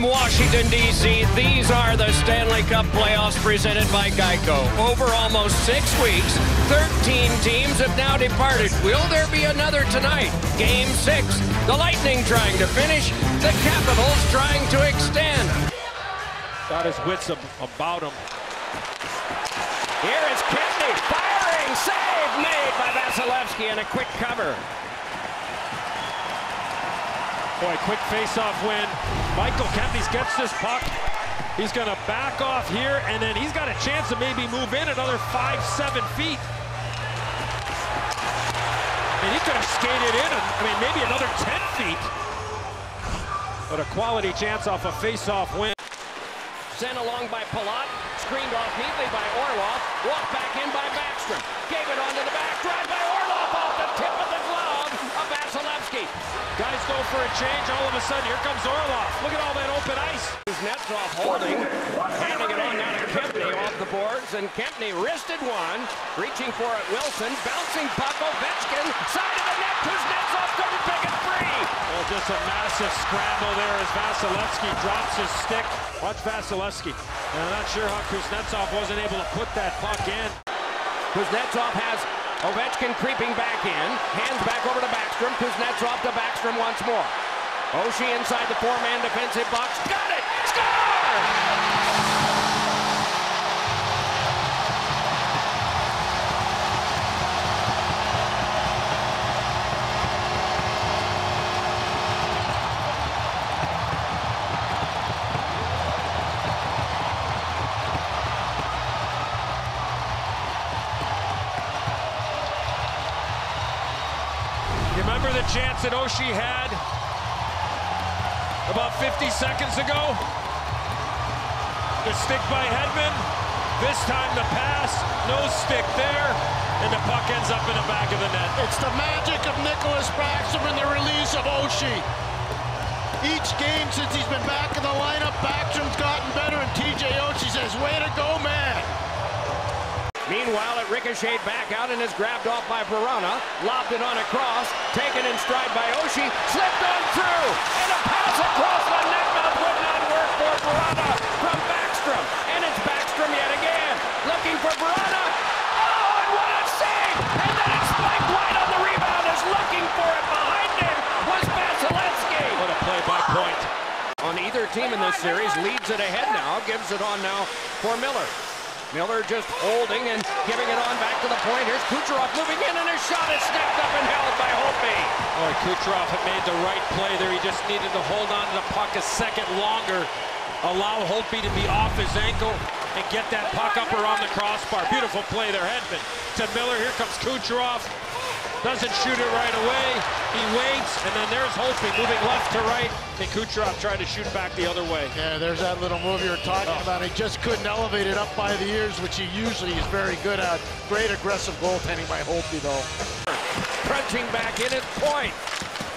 From Washington, D.C., these are the Stanley Cup playoffs presented by Geico. Over almost 6 weeks, 13 teams have now departed. Will there be another tonight? Game 6, the Lightning trying to finish, the Capitals trying to extend. Got his wits about him. Here is Kempny firing, save made by Vasilevsky and a quick cover. Boy, quick face-off win. Michael Kempny gets this puck. He's going to back off here, and then he's got a chance to maybe move in another 5-7 feet. And he could have skated in, I mean, maybe another 10 feet. But a quality chance off a face-off win. Sent along by Palat, screened off neatly by Orlov, walked back in by Backstrom. Gave it onto the back, drive by Orlov off the tip of the glove of Vasilevsky. Guys go for a change, all of a sudden, here comes Orlov. Look at all that open ice. Kuznetsov holding, handing it on down to Kempny off the boards, and Kempny wristed one, reaching for it, Wilson, bouncing puck, Ovechkin, side of the net, Kuznetsov couldn't pick it free. Well, just a massive scramble there as Vasilevsky drops his stick. Watch Vasilevsky. And I'm not sure how Kuznetsov wasn't able to put that puck in. Kuznetsov has Ovechkin creeping back in, hands back over to Backstrom, Kuznetsov to Backstrom once more. Oshie inside the four-man defensive box, got it! Remember the chance that Oshie had about 50 seconds ago? The stick by Hedman. This time the pass, no stick there, and the puck ends up in the back of the net. It's the magic of Nicholas Backstrom and the release of Oshie. Each game since he's been back in the lineup, Backstrom's gotten better, and TJ Oshie says, way to go, man. Meanwhile, it ricocheted back out and is grabbed off by Virana, lobbed it on a cross, taken in stride by Oshie, slipped on through, and a pass across the net, but it would not work for Virana from Backstrom, and it's Backstrom yet again, looking for Virana. Oh, and what a save! And then it's spiked wide on the rebound, is looking for it, behind him was Vasilevsky. What a play-by-play. On either team in this series, leads it ahead now, gives it on now for Miller. Miller just holding and giving it on back to the point. Here's Kucherov moving in, and his shot is snapped up and held by Holtby. Oh, Kucherov had made the right play there. He just needed to hold on to the puck a second longer, allow Holtby to be off his ankle, and get that puck up around the crossbar. Beautiful play there, Hedman. To Miller, here comes Kucherov. Doesn't shoot it right away. He waits, and then there's Holtby moving left to right. And Kucherov tried to shoot back the other way. Yeah, there's that little move you were talking about. He just couldn't elevate it up by the ears, which he usually is very good at. Great aggressive goaltending by Holtby, though. Crunching back in at point.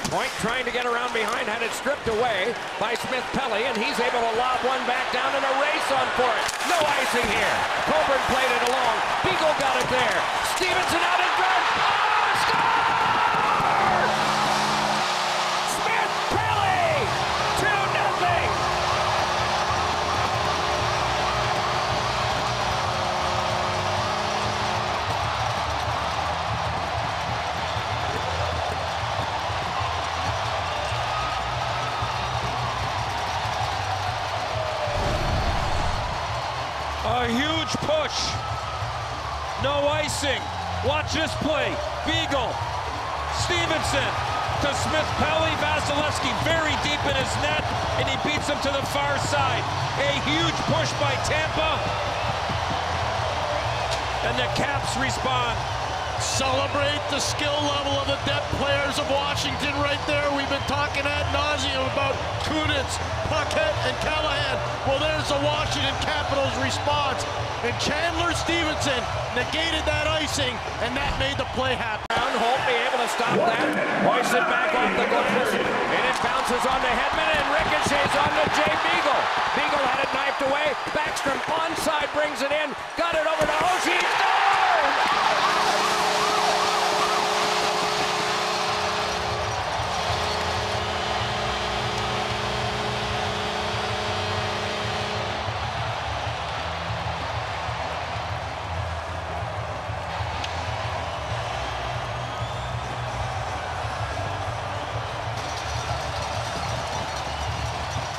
Point trying to get around behind, had it stripped away by Smith-Pelly, and he's able to lob one back down and a race on for it. No icing here. Coburn played it along. Beagle got it there. Stephenson out in front. Oh, score! Smith-Pelly! 2-0! A huge push, no icing. Watch this play, Beagle, Stephenson to Smith-Pelly, Vasilevsky very deep in his net, and he beats him to the far side. A huge push by Tampa, and the Caps respond. Celebrate the skill level of the depth players of Washington right there. We've been talking ad nauseum about Kuznets, Puckett, and Callahan. Well, there's the Washington Capitals response. And Chandler Stephenson negated that icing, and that made the play happen. Holtby able to stop that, hoists it back off the glass, and it bounces onto Hedman and ricochets onto Jay Beagle. Beagle had it knifed away. Backstrom onside brings it in, got it over to Oshie.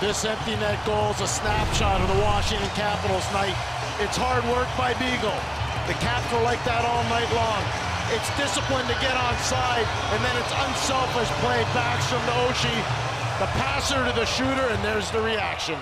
This empty net goal is a snapshot of the Washington Capitals night. It's hard work by Beagle. The Caps were like that all night long. It's discipline to get onside, and then it's unselfish play. Backstrom to Oshie, the passer to the shooter, and there's the reaction.